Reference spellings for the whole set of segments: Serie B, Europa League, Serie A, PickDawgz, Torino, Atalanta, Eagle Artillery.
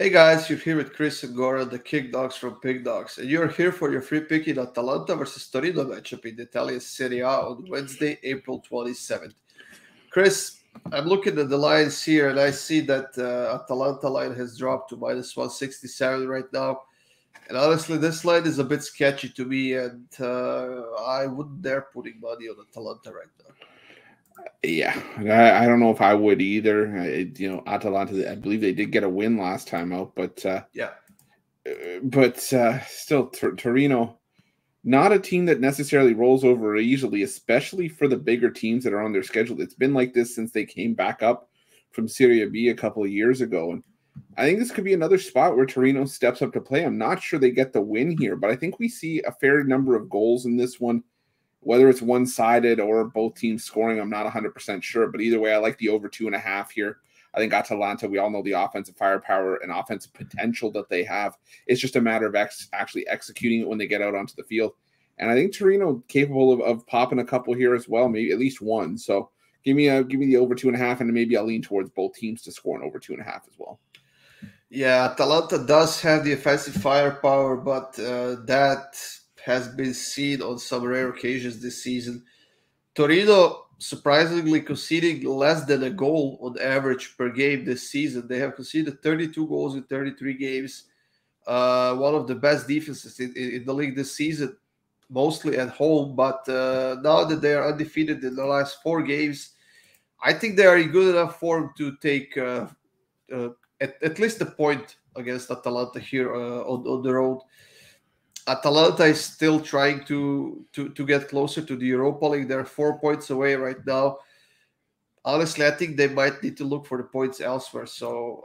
Hey guys, you're here with Chris and Goran, the PickDawgz from PickDawgz, and you're here for your free pick in Atalanta versus Torino matchup in the Italian Serie A on Wednesday, April 27th. Chris, I'm looking at the lines here, and I see that Atalanta line has dropped to -167 right now. And honestly, this line is a bit sketchy to me, and I wouldn't dare putting money on Atalanta right now. Yeah, I don't know if I would either. Atalanta, I believe they did get a win last time out, but still, Torino, not a team that necessarily rolls over easily, especially for the bigger teams that are on their schedule. It's been like this since they came back up from Serie B a couple of years ago, and I think this could be another spot where Torino steps up to play. I'm not sure they get the win here, but I think we see a fair number of goals in this one. Whether it's one-sided or both teams scoring, I'm not 100% sure. But either way, I like the over 2.5 here. I think Atalanta, we all know the offensive firepower and offensive potential that they have. It's just a matter of actually executing it when they get out onto the field. And I think Torino capable of popping a couple here as well, maybe at least one. So give me the over 2.5, and maybe I'll lean towards both teams to score an over 2.5 as well. Yeah, Atalanta does have the offensive firepower, but that has been seen on some rare occasions this season. Torino surprisingly conceding less than a goal on average per game this season. They have conceded 32 goals in 33 games. One of the best defenses in the league this season, mostly at home. But now that they are undefeated in the last 4 games, I think they are in good enough form to take at least a point against Atalanta here on the road. Atalanta is still trying to get closer to the Europa League. They're 4 points away right now. Honestly, I think they might need to look for the points elsewhere. So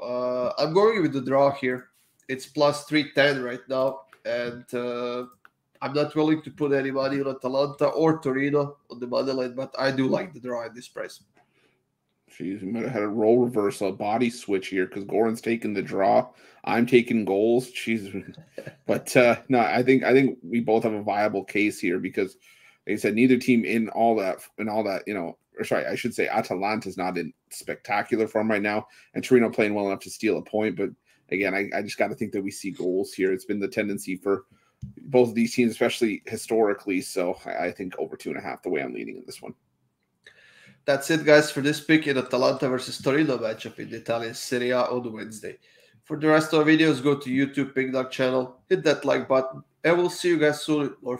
I'm going with the draw here. It's +310 right now. And I'm not willing to put any money on Atalanta or Torino on the money line, but I do like the draw at this price. Jeez, we might have had a role reversal, a body switch here, because Goran's taking the draw. I'm taking goals. Jeez. But no, I think we both have a viable case here because, like I said, neither team in all that, or sorry, I should say Atalanta's not in spectacular form right now, and Torino playing well enough to steal a point. But again, I just got to think that we see goals here. It's been the tendency for both of these teams, especially historically. So I think over 2.5 the way I'm leaning in this one. That's it, guys, for this pick in Atalanta versus Torino matchup in the Italian Serie A on Wednesday. For the rest of our videos, go to YouTube PickDawgz channel, hit that like button, and we'll see you guys soon.